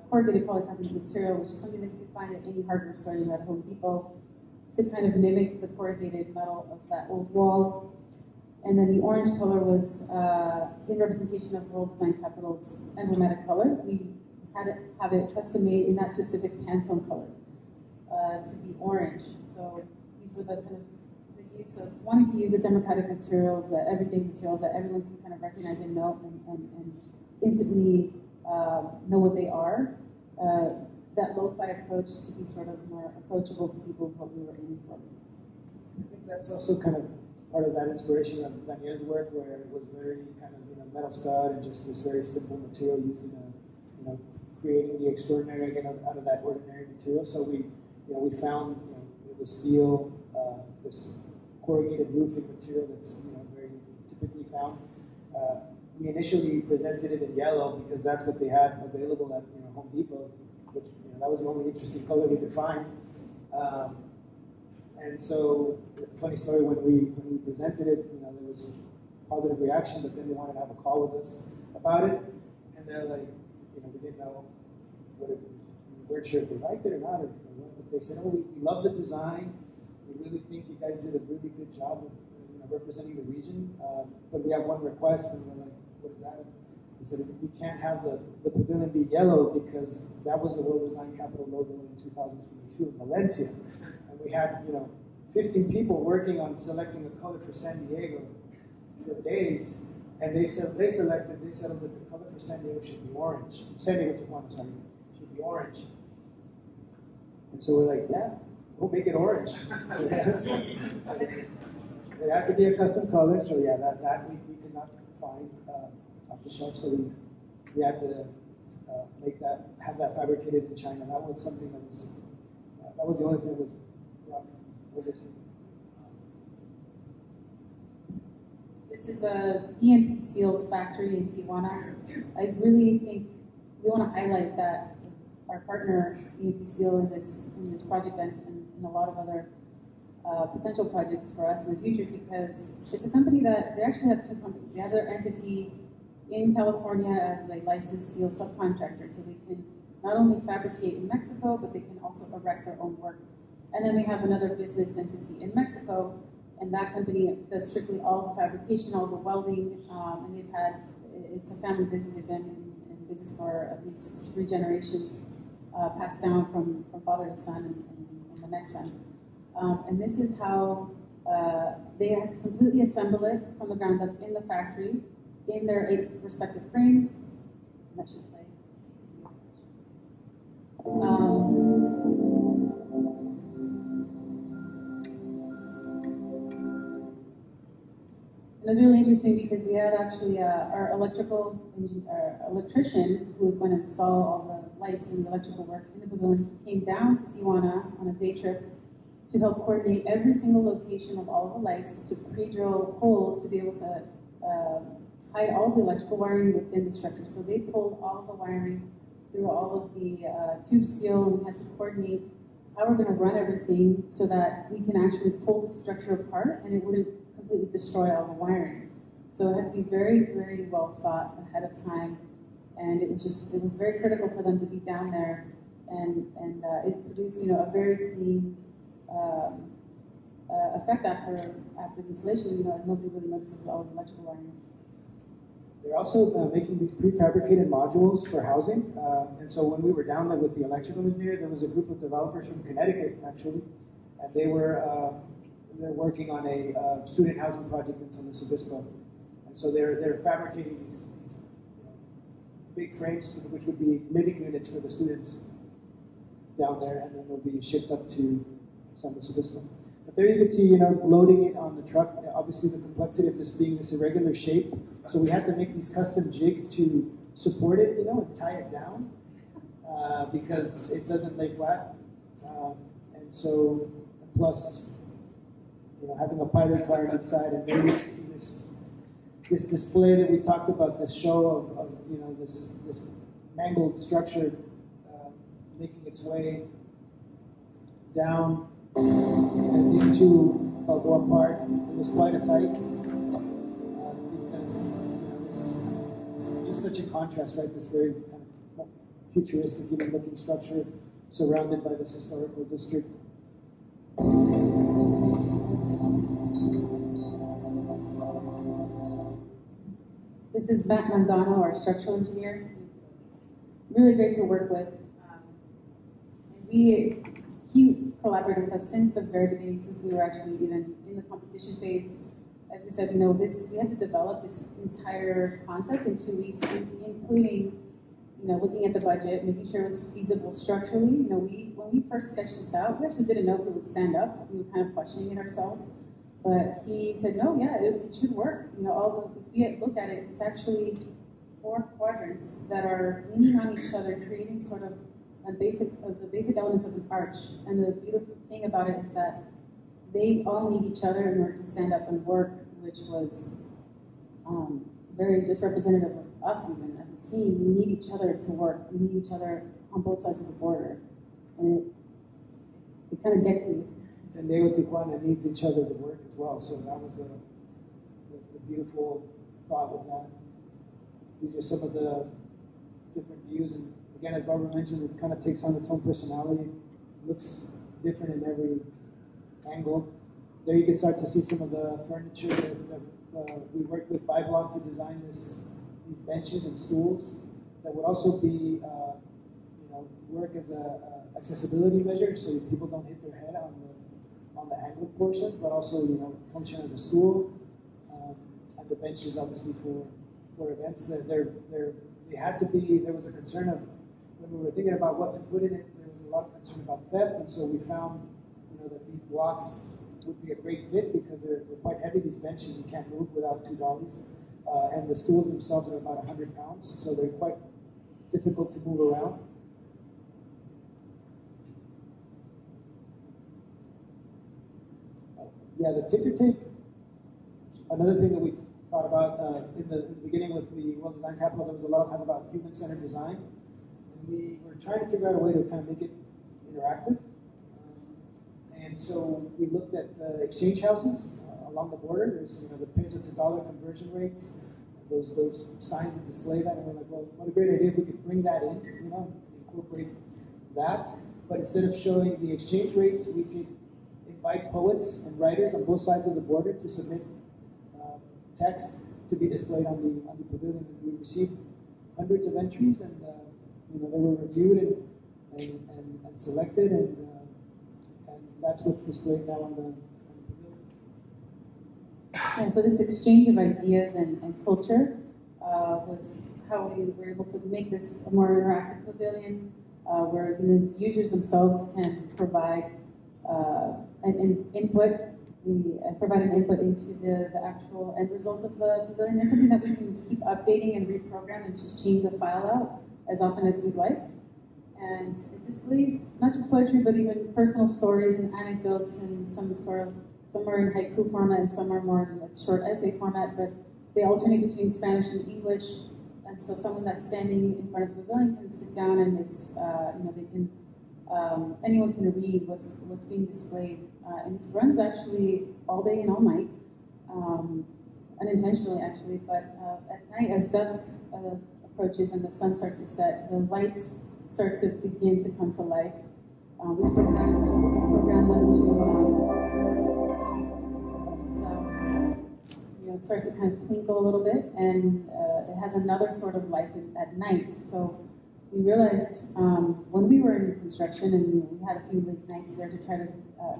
corrugated polycarbonate material, which is something that you can find at any hardware store, you know, at Home Depot, to kind of mimic the corrugated metal of that old wall. And then the orange color was in representation of World Design Capital's emblematic color. We had it, have it custom made in that specific Pantone color to be orange. So these were the kind of the use of wanting to use the democratic materials, the everyday materials that everyone can kind of recognize and know and instantly know what they are. That lo-fi approach to be sort of more approachable to people is what we were aiming for. I think that's also kind of part of that inspiration of Daniel's work, where it was very kind of, you know, metal stud and just this very simple material used in a, you know, creating the extraordinary again out of that ordinary material. So we, you know, we found, you know, the steel, this corrugated roofing material that's, you know, very typically found. We initially presented it in yellow because that's what they had available at, you know, Home Depot, which, you know, that was the only interesting color we could find. And so, funny story, when we presented it, you know, there was a positive reaction, but then they wanted to have a call with us about it, and they're like, you know, we didn't know whether we weren't sure if they liked it or not. They said, "Oh, we love the design. We really think you guys did a really good job of, you know, representing the region. But we have one request," and we're like, "What is that?" They said, "We can't have the pavilion be yellow because that was the World Design Capital logo in 2022 in Valencia, and we had, you know, 15 people working on selecting a color for San Diego for days, and they settled that the color for San Diego should be orange. San Diego, Tijuana, sorry, should be orange. And so we're like, yeah, we'll make it orange. So it had to be a custom color, so yeah, that we could not find off the shelf, so we had to have that fabricated in China. That was something that was, that was the only thing that was rough. This is EMP Steel's factory in Tijuana. I really think we want to highlight that our partner EMP Steel in this project and in a lot of other potential projects for us in the future, because it's a company that they actually have two companies. They have their entity in California as a licensed steel subcontractor, so they can not only fabricate in Mexico, but they can also erect their own work. And then we have another business entity in Mexico, and that company does strictly all the fabrication, all the welding, and they've had, it's a family business, they've been in business for at least 3 generations, passed down from father to son and the next son. And this is how they had to completely assemble it from the ground up in the factory, in their 8 respective frames. That should play. It was really interesting because we had actually our electrician who was going to install all the lights and the electrical work in the pavilion. He came down to Tijuana on a day trip to help coordinate every single location of all the lights, to pre-drill holes to be able to hide all the electrical wiring within the structure. So they pulled all the wiring through all of the tube steel, and we had to coordinate how we're going to run everything so that we can actually pull the structure apart and it wouldn't completely destroy all the wiring. So it had to be very, very well thought ahead of time, and it was very critical for them to be down there, and it produced, you know, a very clean effect after the installation. You know, nobody really notices all the electrical wiring. They're also making these prefabricated modules for housing, and so when we were down there with the electrical engineer, there was a group of developers from Connecticut actually, and they were. They're working on a student housing project in San Luis Obispo, and so they're fabricating these, big frames, which would be living units for the students down there, and then they'll be shipped up to San Luis Obispo. But there you can see, loading it on the truck. Obviously, the complexity of this being this irregular shape, so we had to make these custom jigs to support it, and tie it down because it doesn't lay flat, and so plus. Having a pilot car inside, and then you see this display that we talked about, this show of this mangled structure making its way down and into Balboa Park. It was quite a sight because it's just such a contrast, right? This very kind of futuristic, looking structure surrounded by this historical district. This is Matt Mangano, our structural engineer. He's really great to work with. He collaborated with us since the very beginning, since we were actually even in the competition phase. As we said, we had to develop this entire concept in 2 weeks, including, looking at the budget, making sure it was feasible structurally. When we first sketched this out, we actually didn't know if it would stand up. We were kind of questioning it ourselves. But he said, no, yeah, it should work. If you look at it, it's actually 4 quadrants that are leaning on each other, creating sort of the basic elements of an arch. And the beautiful thing about it is that they all need each other in order to stand up and work, which was very just representative of us even as a team. We need each other to work. We need each other on both sides of the border. And it kind of gets me. San Diego, Tijuana needs each other to work as well, so that was a beautiful thought with that. These are some of the different views, and again, as Barbara mentioned, it kind of takes on its own personality. It looks different in every angle. There you can start to see some of the furniture that we worked with BiBlock to design these benches and stools that would also be, work as a accessibility measure, so people don't hit their head on the on the angled portion, but also, you know, function as a stool. And the benches, obviously, for events. They had to be. There was a concern of when we were thinking about what to put in it. There was a lot of concern about theft, and so we found, you know, that these blocks would be a great fit because they're quite heavy. These benches you can't move without $2, and the stools themselves are about 100 pounds, so they're quite difficult to move around. Yeah, the ticker tape. Another thing that we thought about in the beginning with the World Design Capital, there was a lot of talk about human-centered design, and we were trying to figure out a way to kind of make it interactive. And so we looked at the exchange houses along the border. There's, you know, the peso-to-dollar conversion rates, those signs that display that, and we're like, well, what a great idea if we could bring that in, you know, incorporate that. But instead of showing the exchange rates, we could invite poets and writers on both sides of the border to submit text to be displayed on the pavilion. And we received hundreds of entries, and you know, they were reviewed and selected, and that's what's displayed now on the pavilion. Yeah, so this exchange of ideas and culture was how we were able to make this a more interactive pavilion, where the users themselves can provide an input. We provide an input into the actual end result of the pavilion. It's something that we can keep updating and reprogram and just change the file out as often as we'd like. And it displays not just poetry, but even personal stories and anecdotes, and some are in haiku format and some are more in like short essay format, but they alternate between Spanish and English. And so someone that's standing in front of the pavilion can sit down and it's, you know, they can, anyone can read what's being displayed, and it runs actually all day and all night, unintentionally actually, but at night as dusk approaches and the sun starts to set, the lights start to begin to come to life. We program them to, you know, it starts to kind of twinkle a little bit, and it has another sort of life at night. So we realized when we were in construction and we had a few late nights there to try to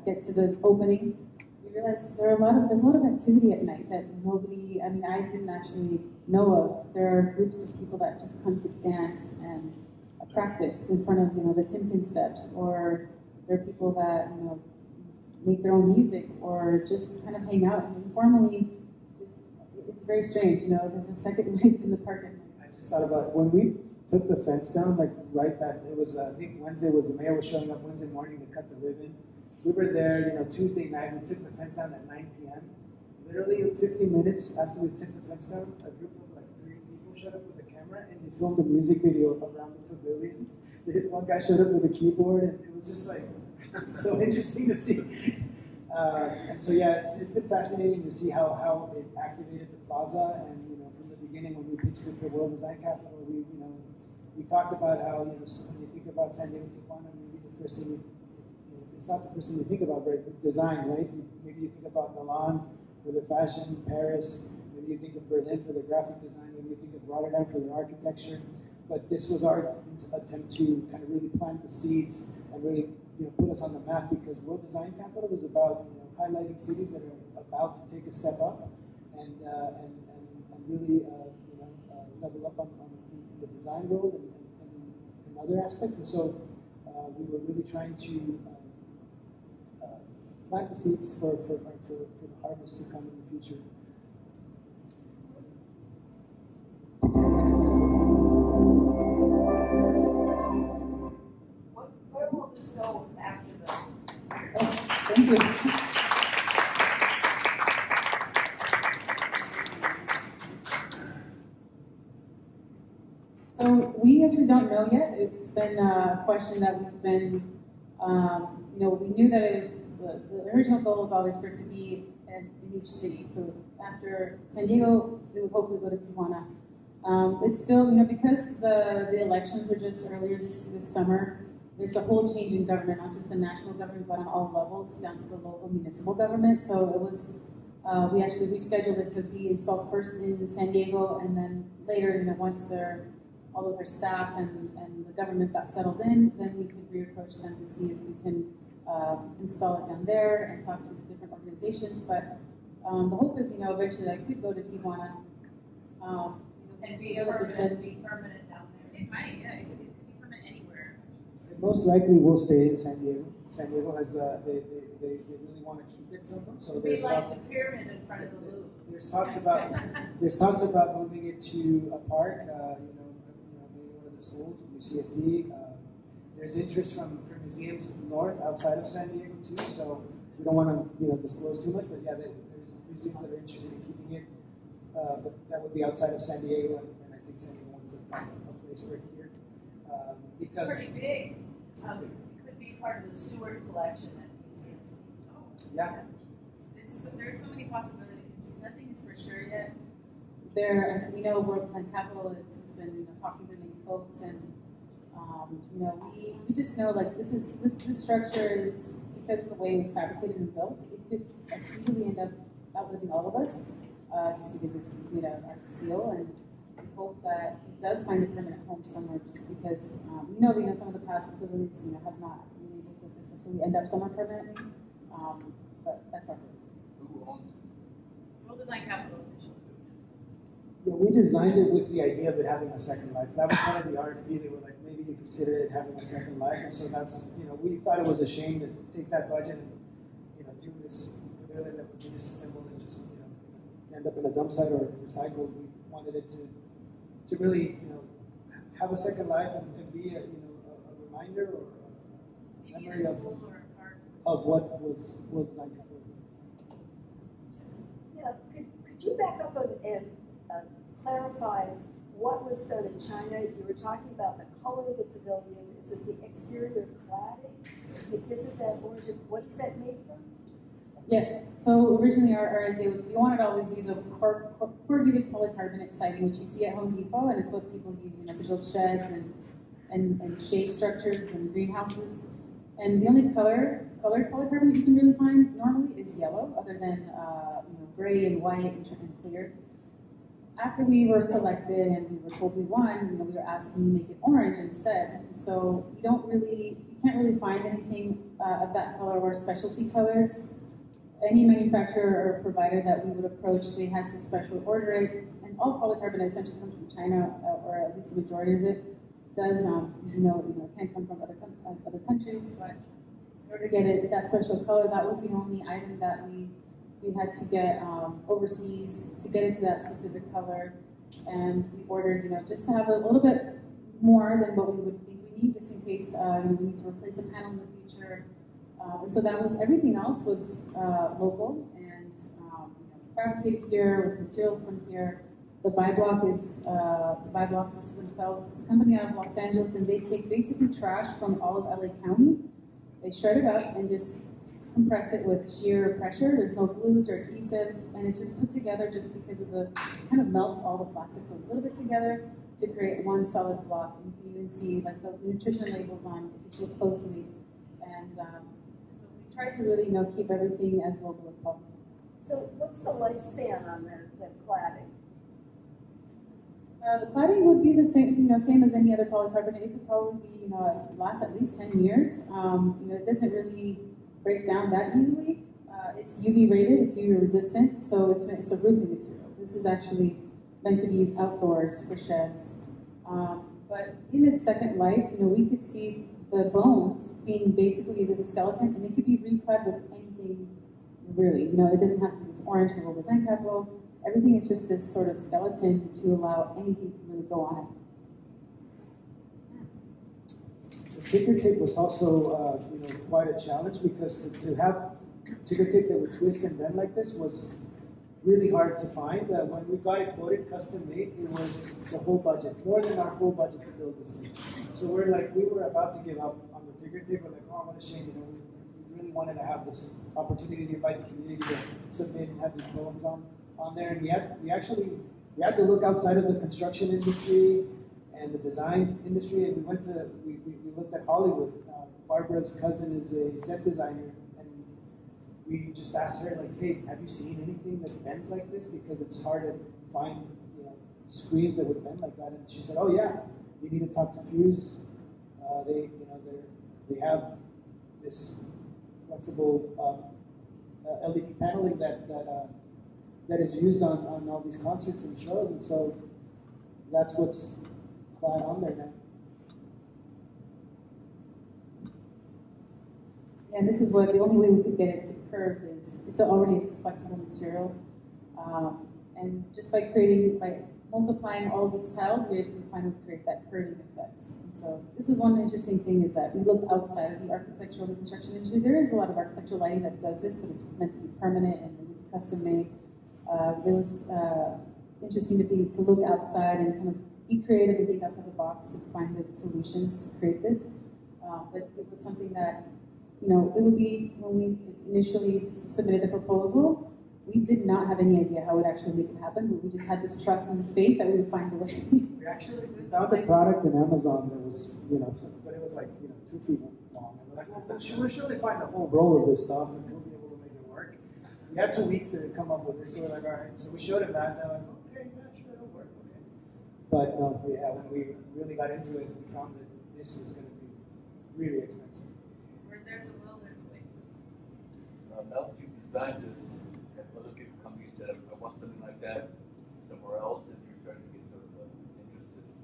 get to the opening, we realized there's a lot of activity at night that nobody, I mean, I didn't actually know of. There are groups of people that just come to dance and practice in front of, you know, the Timken steps, or there are people that, you know, make their own music or just kind of hang out and informally. Just, it's very strange, you know. There's a second life in the park at night. I just thought about when we took the fence down, like right that, it was, I think Wednesday was, the mayor was showing up Wednesday morning to cut the ribbon. We were there, you know, Tuesday night, we took the fence down at 9 p.m. Literally 15 minutes after we took the fence down, a group of like 3 people showed up with a camera and they filmed a music video around the pavilion. One guy showed up with a keyboard, and it was just like, so interesting to see. And so yeah, it's been fascinating to see how it activated the plaza. And, you know, from the beginning when we pitched it for World Design Capital, we talked about how, you know, when you think about San Diego, Tijuana, maybe the first thing it's not the first thing you think about, right? Design, right? Maybe you think about Milan for the fashion, Paris. Maybe you think of Berlin for the graphic design. Maybe you think of Rotterdam for the architecture. But this was our attempt to kind of really plant the seeds and really, you know, put us on the map, because World Design Capital was about, you know, highlighting cities that are about to take a step up and really level up on the design world and other aspects. And so we were really trying to plant the seeds for the harvest to come in the future. Where will this go after this? Oh, thank you. We actually don't know yet. It's been a question that we've been, you know, we knew that it was, the original goal was always for it to be in each city. So after San Diego, it would hopefully go to Tijuana. It's still, you know, because the elections were just earlier this summer, there's a whole change in government, not just the national government, but on all levels, down to the local municipal government. So it was, we actually rescheduled it to be installed first in San Diego, and then later, you know, once they're, all of their staff and the government got settled in, then we could reapproach them to see if we can install it down there and talk to the different organizations. But the hope is, eventually I could go to Tijuana. And be permanent, down there. It might, yeah, it could be permanent anywhere. It most likely will stay in San Diego. San Diego has, they really want to keep it somewhere. So there's like the pyramid in front of the Louvre. There's talks about moving it to a park, maybe one of the schools, UCSD. There's interest from museums in the north, outside of San Diego too. So we don't want to disclose too much, but yeah, there's museums that are interested in keeping it. But that would be outside of San Diego, and I think San Diego wants to find a place right here. Because it's pretty big. It could be part of the Stewart collection at UCSD. Oh, yeah. There's so many possibilities. Nothing is for sure yet. We know World Design Capital has been talking to many folks, and we just know like this structure is, because of the way it was fabricated and built, it could easily end up outliving all of us. Just because this is made out of steel, and we hope that it does find a permanent home somewhere. Just because some of the past equivalents have not been able to successfully end up somewhere permanently, but that's our hope. Who owns it? World Design Capital official. Yeah, we designed it with the idea of it having a second life. That was one of the RFP. They were like, maybe you consider it having a second life, and so that's we thought it was a shame to take that budget and do this pavilion that would be disassembled and just end up in a dump site or recycled. We wanted it to really, have a second life and be a reminder or a memory of what was like. Yeah, could you back up and clarify what was done in China? You were talking about the color of the pavilion. Is it the exterior cladding? Is it that origin? What is that made from? Yes, so originally our idea was we wanted to always use a corrugated polycarbonate siding, which you see at Home Depot, and it's what people use to build sheds and shade structures and greenhouses. And the only colored polycarbonate you can really find normally is yellow, other than gray and white and clear. After we were selected and we were told we won, we were asked to make it orange instead. So you can't really find anything of that color or specialty colors. Any manufacturer or provider that we would approach, they had to special order it, and all polycarbonate essentially comes from China, or at least the majority of it does. Can come from other countries, but in order to get it that special color, that was the only item that we had to get overseas to get into that specific color, and we ordered just to have a little bit more than what we would think we need, just in case we need to replace a panel in the future. And so that was, everything else was local and fabricated here with materials from here. The Bi-Blocks themselves is a company out of Los Angeles, and they take basically trash from all of LA County. They shred it up and just compress it with sheer pressure. There's no glues or adhesives, and it's just put together just because of it kind of melts all the plastics a little bit together to create one solid block. And you can even see like the nutrition labels on if you look closely. And so we try to really, keep everything as local as possible. So what's the lifespan on the cladding? The cladding would be the same, same as any other polycarbonate. It could probably be, last at least 10 years. It doesn't really break down that easily. It's UV rated, it's UV resistant, so it's a roofing material. This is actually meant to be used outdoors for sheds. But in its second life, we could see the bones being basically used as a skeleton, and it could be reclad with anything really. It doesn't have to be this orange and World Design Capital. Everything is just this sort of skeleton to allow anything to really go on it. The ticker tape was also quite a challenge, because to have ticker tape that would twist and bend like this was really hard to find. When we got it quoted, custom made, it was the whole budget, more than our whole budget to build this thing. So we were about to give up on the ticker tape. We're like, oh, what a shame, we really wanted to have this opportunity to invite the community to submit and have these poems on there. And we had to look outside of the construction industry and the design industry, and we looked at Hollywood. Barbara's cousin is a set designer. We just asked her, like, hey, have you seen anything that bends like this? Because it's hard to find, screens that would bend like that. And she said, oh yeah, you need to talk to Fuse. They have this flexible LED paneling that is used on all these concerts and shows, and so that's what's applied on there now. Yeah, this is what the only way we could get it to curve is it's already a flexible material, and just by creating multiplying all these tiles, we're able to finally create that curving effect. And so this is one interesting thing, is that we look outside of the architectural and construction industry. There is a lot of architectural lighting that does this, but it's meant to be permanent and custom made. It was interesting to look outside and kind of be creative and think outside the box and find the solutions to create this. But it was something that, you know, it would be when we initially submitted the proposal. We did not have any idea how it actually make it happen, but we just had this trust and this faith that we would find a way. We actually found a product in Amazon that was, you know, but it was like, you know, 2 feet long. And we're like, well, we're sure they find a whole roll of this stuff and we'll be able to make it work. We had 2 weeks to come up with it, so we're like, all right. So we showed him that, and they're like, okay, yeah, sure, it'll work, okay. But yeah, when we really got into it, we found that this was going to be really expensive. Where there's a will, there's a way. Now that you've designed this, that I want something like that somewhere else, and you're trying to get sort of interested in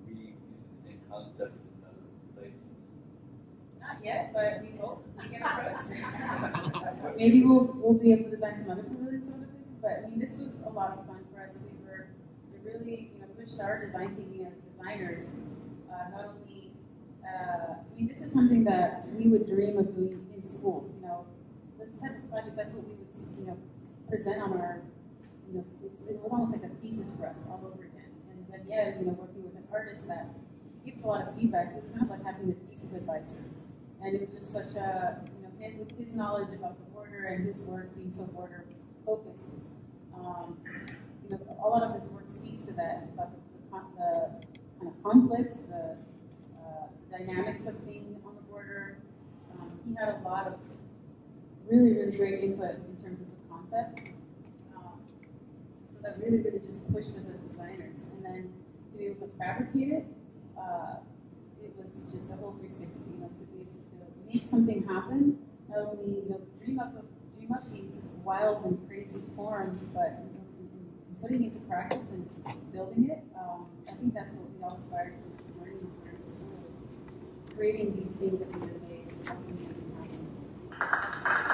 reusing the same concept in other places. Not yet, but we hope we get approached. Maybe we'll be able to design some other components in some other places. But I mean, this was a lot of fun for us. We really, you know, pushed our design thinking as designers. Not only, I mean, this is something that we would dream of doing in school. You know, this type of project, that's what we would, you know, present on our, you know, it was almost like a thesis for us all over again. And then, yeah, you know, working with an artist that gives a lot of feedback, it was kind of like having a thesis advisor. And it was just such a, you know, and with his knowledge about the border and his work being so border focused, you know, a lot of his work speaks to that, about the kind of conflicts, the dynamics of being on the border. He had a lot of really, really great input in terms of concept. So that really, really just pushed us as designers. And then to be able to fabricate it, it was just a whole 360, you know, to be able to make something happen. Not only, you know, dream up these wild and crazy forms, but you know, in putting it to practice and building it, I think that's what we all aspire to learning in school, is creating these things that we really made and making them happen.